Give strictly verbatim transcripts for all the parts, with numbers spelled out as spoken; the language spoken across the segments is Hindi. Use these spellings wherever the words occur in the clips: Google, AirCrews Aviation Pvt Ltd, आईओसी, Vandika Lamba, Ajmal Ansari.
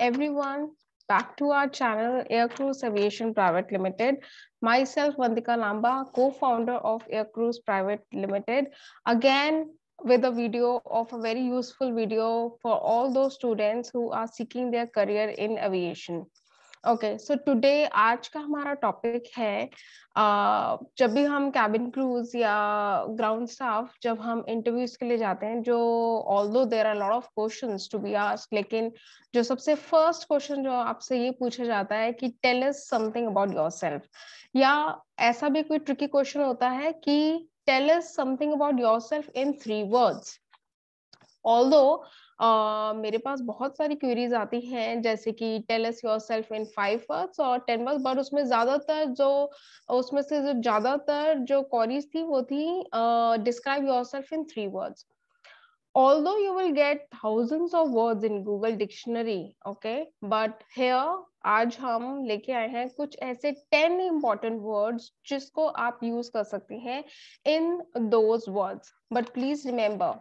everyone back to our channel AirCrews Aviation Pvt Ltd. Myself Vandika Lamba, co-founder of AirCrews Pvt Ltd. Again with a video of a very useful video for all those students who are seeking their career in aviation. Okay, so today आज का हमारा टॉपिक है uh, जब भी हम कैबिन क्रूज या ग्राउंड स्टाफ जब हम इंटरव्यूज के लिए जाते हैं जो although there are lot of questions to be asked, लेकिन जो सबसे फर्स्ट क्वेश्चन जो आपसे ये पूछा जाता है कि tell us something about yourself, या ऐसा भी कोई ट्रिकी क्वेश्चन होता है कि tell us something about yourself in three words. Although Uh, मेरे पास बहुत सारी क्वेरीज आती हैं जैसे कि tell us yourself in five words और टेन वर्ड्स, बट उसमें ज्यादातर जो उसमें से जो ज्यादातर जो क्वेरीज थी वो थी describe yourself in three words. Although you will get thousands of words in Google dictionary, okay, but here आज हम लेके आए हैं कुछ ऐसे टेन इंपॉर्टेंट वर्ड्स जिसको आप यूज कर सकती हैं in those words. But please remember,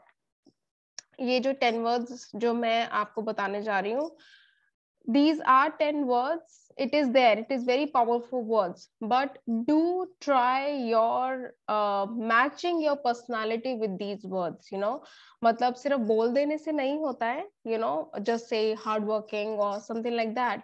ये जो टेन वर्ड्स जो मैं आपको बताने जा रही हूँ, these are ten words. It is there. It is very powerful words. But do try your uh, matching your personality with these words. You know, मतलब सिर्फ बोल देने से नहीं होता है. You know, just say hardworking or something like that.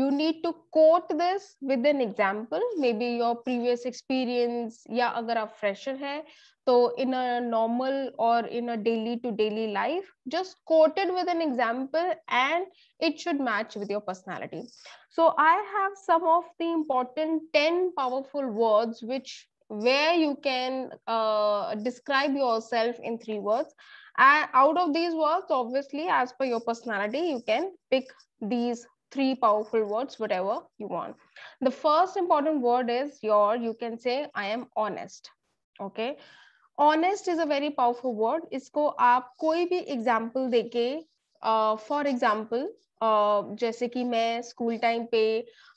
You need to quote this with an example, maybe your previous experience, या अगर आप fresher हैं तो in a normal or in a daily to daily life, just quote it with an example and it should match with your personality. So I have some of the important ten powerful words which where you can uh, describe yourself in three words. And out of these words, obviously, as per your personality, you can pick these three powerful words, whatever you want. The first important word is your, you can say I am honest. Okay, honest is a very powerful word. इसको आप कोई भी example देके, uh, for example, uh, जैसे कि मैं school time पे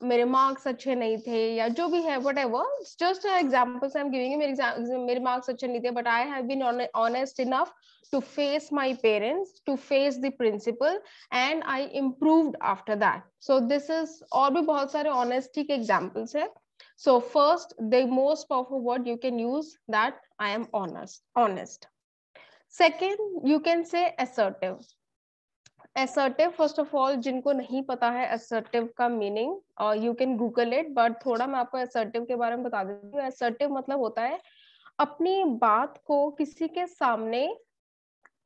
मेरे marks अच्छे नहीं थे या जो भी है, whatever, it's just an example I'm giving you. मेरे मेरे marks अच्छे नहीं थे, but I have been honest enough to face my parents, to face the principal, and I improved after that. So this is और भी बहुत सारे honesty के examples हैं. So first, the most powerful word you can use, that I am honest. Honest. Second, you can say assertive. Assertive, first of all, जिनको नहीं पता है assertive का meaning, uh, you can Google it. But थोड़ा मैं आपको assertive के बारे में बता देती हूँ. Assertive मतलब होता है अपनी बात को किसी के सामने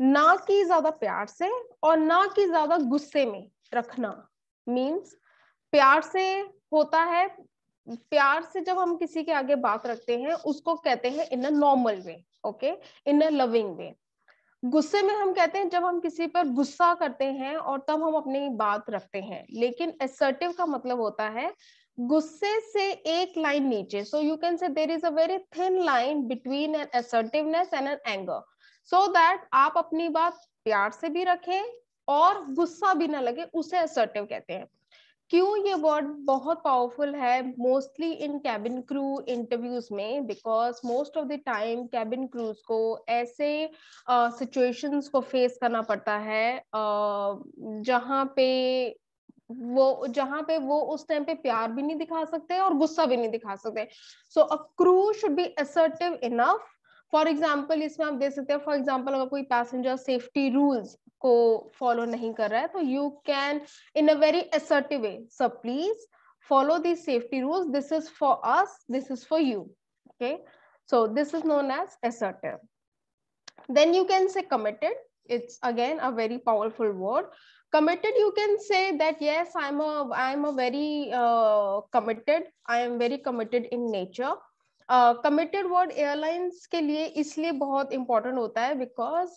ना कि ज्यादा प्यार से और ना कि ज्यादा गुस्से में रखना. मीन्स प्यार से होता है, प्यार से जब हम किसी के आगे बात रखते हैं उसको कहते हैं in a normal way, okay, in a loving way. गुस्से में हम कहते हैं जब हम किसी पर गुस्सा करते हैं और तब हम अपनी बात रखते हैं. लेकिन असर्टिव का मतलब होता है गुस्से से एक लाइन नीचे. So you can say there is a very thin line between an assertiveness and an anger, so that आप अपनी बात प्यार से भी रखें और गुस्सा भी ना लगे, उसे असर्टिव कहते हैं. क्यों ये वर्ड बहुत पावरफुल है mostly in cabin crew interviews में? Because most of the time cabin crews को ऐसे सिचुएशंस uh, को फेस करना पड़ता है uh, जहाँ पे वो जहाँ पे वो उस टाइम पे प्यार भी नहीं दिखा सकते और गुस्सा भी नहीं दिखा सकते. So a crew should be assertive enough. For example, इसमें आप देख सकते हैं, फॉर एग्जाम्पल अगर कोई पैसेंजर सेफ्टी रूल्स को फॉलो नहीं कर रहा है तो you can in a very assertive way, so please follow the safety rules, this is for us, this is for you, okay. So this is known as assertive. Then you can say committed. It's again a very powerful word. Committed, you can say that yes, I'm a I'm a very uh, committed. I am very committed in nature. Uh, committed word airlines के लिए इसलिए बहुत important होता है because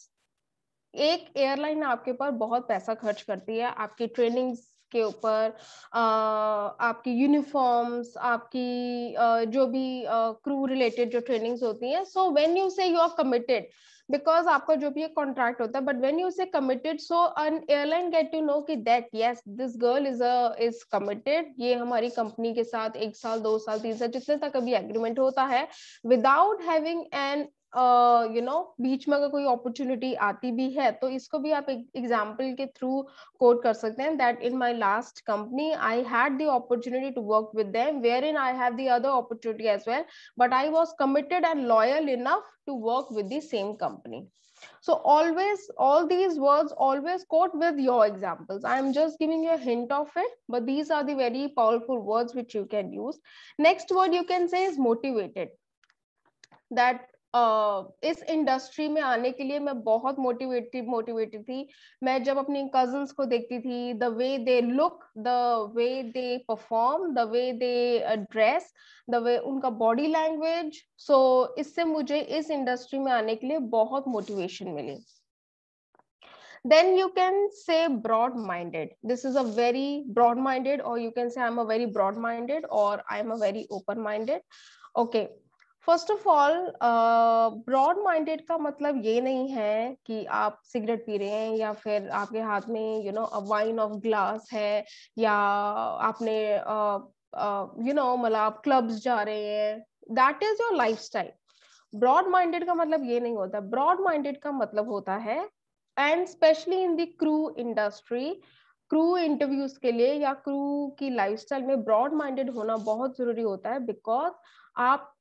एक airline आपके ऊपर बहुत पैसा खर्च करती है, आपकी trainings के ऊपर, आपकी यूनिफॉर्म्स, आपकी आ, जो भी क्रू रिलेटेड जो ट्रेनिंग्स होती हैं. So when you say you are committed, because आपका जो भी एक कॉन्ट्रैक्ट होता है, but when you say committed, so an airline get to know कि that yes, this girl is a is committed. ये हमारी कंपनी के साथ एक साल, दो साल, तीन साल, जितने तक अभी एग्रीमेंट होता है, without having an you know बीच में अगर कोई अपॉर्चुनिटी आती भी है तो इसको भी आप एग्जाम्पल के थ्रू कोट कर सकते हैं that in my last company I had the opportunity to work with them where in I have the other opportunity as well but I was committed and loyal enough to work with the same company. So always, all these words always quote with your examples. I am just giving you a hint of it, but these are the very powerful words which you can use. Next word you can say is motivated. That uh, इस industry में आने के लिए मैं बहुत motivated motivated थी. मैं जब अपनी cousins को देखती थी, the way they look, the way they perform, the way they dress, the way उनका body language. So इससे मुझे इस industry में आने के लिए बहुत motivation मिली. Then you can say broad-minded. This is a very broad-minded, or you can say I'm a very broad-minded, or I'm a very open-minded. Okay. First of all broad minded का मतलब ये नहीं है कि आप सिगरेट पी रहे हैं या फिर आपके हाथ में you know a wine of glass है या आपने यू नो मतलब आप क्लब्स जा रहे हैं. That is your lifestyle. Broad minded का मतलब ये नहीं होता. ब्रॉड माइंडेड का मतलब होता है and specially in the crew industry, crew interviews के लिए या क्रू की लाइफस्टाइल में ब्रॉड माइंडेड होना बहुत जरूरी होता है बिकॉज आप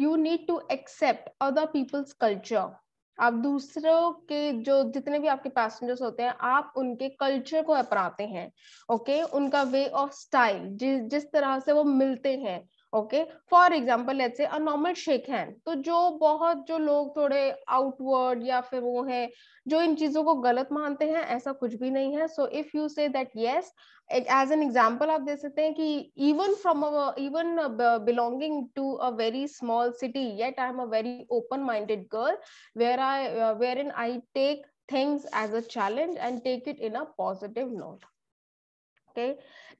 You need to accept other people's culture. आप दूसरों के जो जितने भी आपके पैसेंजर्स होते हैं आप उनके कल्चर को अपनाते हैं. Okay okay? उनका वे ऑफ स्टाइल जिस जिस तरह से वो मिलते हैं. Okay for example let's say a normal shake hand, तो जो बहुत जो लोग थोड़े आउटवर्ड या फिर वो है जो इन चीजों को गलत मानते हैं ऐसा कुछ भी नहीं है. So if you say that yes as an example आप दे सकते हैं कि even from even belonging to a very small city yet I am a very open minded girl where I where in I take things as a challenge and take it in a positive note. Okay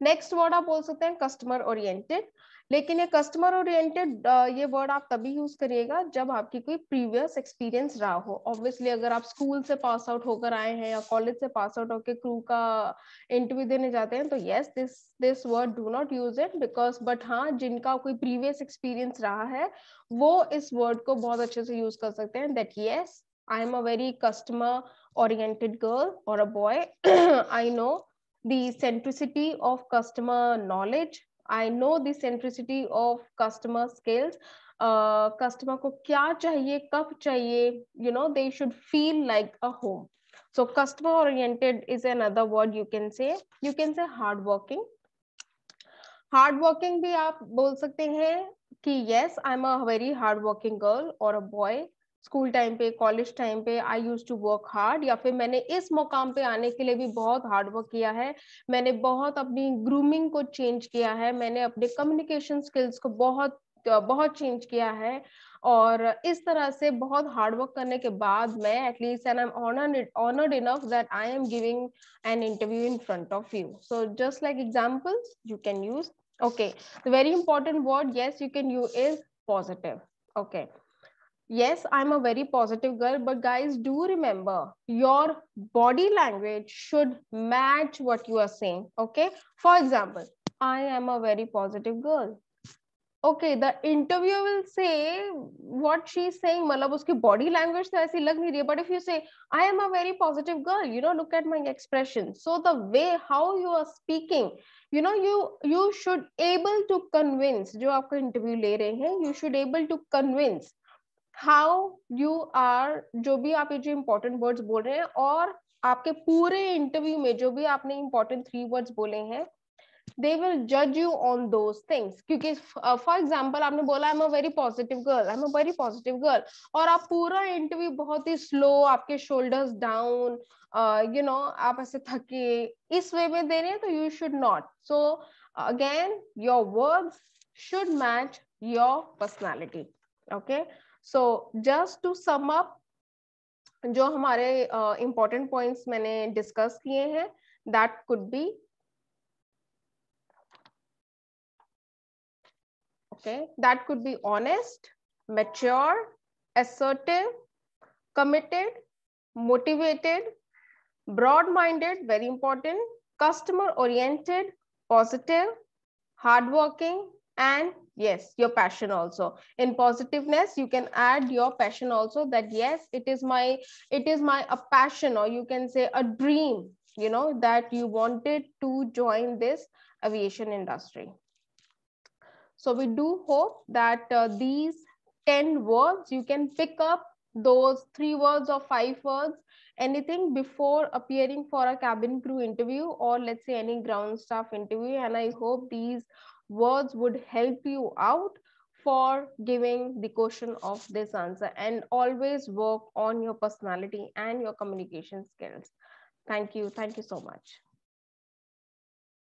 next word आप बोल सकते हैं कस्टमर ओरिएंटेड. लेकिन ये कस्टमर ओरिएंटेड ये वर्ड आप तभी यूज करिएगा जब आपकी कोई प्रीवियस एक्सपीरियंस रहा हो. ऑब्वियसली अगर आप स्कूल से पास आउट होकर आए हैं या कॉलेज से पास आउट होकर क्रू का इंटरव्यू देने जाते हैं तो yes this this word do not use it because but हाँ जिनका कोई प्रीवियस एक्सपीरियंस रहा है वो इस वर्ड को बहुत अच्छे से यूज कर सकते हैं that yes I am a very customer oriented girl और a boy. I know the centricity of customer knowledge. I know the centricity of customer skills. Uh, customer को क्या चाहिए कब चाहिए you know they should feel like a home. So customer oriented is another word you can say. You can say hardworking. Hardworking भी आप बोल सकते हैं कि yes I am a very hardworking girl or a boy. School time पे कॉलेज टाइम पे I use to work hard या फिर मैंने इस मुकाम पे आने के लिए भी बहुत हार्ड वर्क किया है. मैंने बहुत अपनी ग्रूमिंग को चेंज किया है. मैंने अपने कम्युनिकेशन स्किल्स को बहुत बहुत चेंज किया है और इस तरह से बहुत हार्ड वर्क करने के बाद मैं at least and I am honoured honoured enough that I am giving an interview in front of you. So just like examples you can use. Okay the very important word yes you can use is positive. Okay yes I'm a very positive girl but guys do remember your body language should match what you are saying. Okay for example I am a very positive girl. Okay the interviewer will say what she is saying matlab uski body language to aisi lag nahi rahi but if you say I am a very positive girl you know look at my expression. So the way how you are speaking you know you you should able to convince jo aapko interview le rahe hain you should able to convince how you are जो भी आप ये जो important words बोल रहे हैं और आपके पूरे interview में जो भी आपने important three words बोले हैं they will judge you on those things. क्योंकि uh, for example आपने बोला I'm a very positive girl I'm a very positive girl और आप पूरा interview बहुत ही slow आपके shoulders down uh, you know आप ऐसे थके इस way में दे रहे हैं तो you should not. So again your words should match your personality. Okay so just to sum up जो हमारे इंपॉर्टेंट पॉइंट्स मैंने डिस्कस किए हैं that could be okay that could be honest mature assertive committed motivated broad minded very important customer oriented positive hardworking and Yes, your passion also. In positiveness, you can add your passion also, that yes, it is my, it is my a passion, or you can say a dream, you know, that you wanted to join this aviation industry. So we do hope that uh, these ten words, you can pick up those three words or five words, anything before appearing for a cabin crew interview, or let's say any ground staff interview. And I hope these words would help you out for giving the question of this answer, and always work on your personality and your communication skills. Thank you. Thank you so much.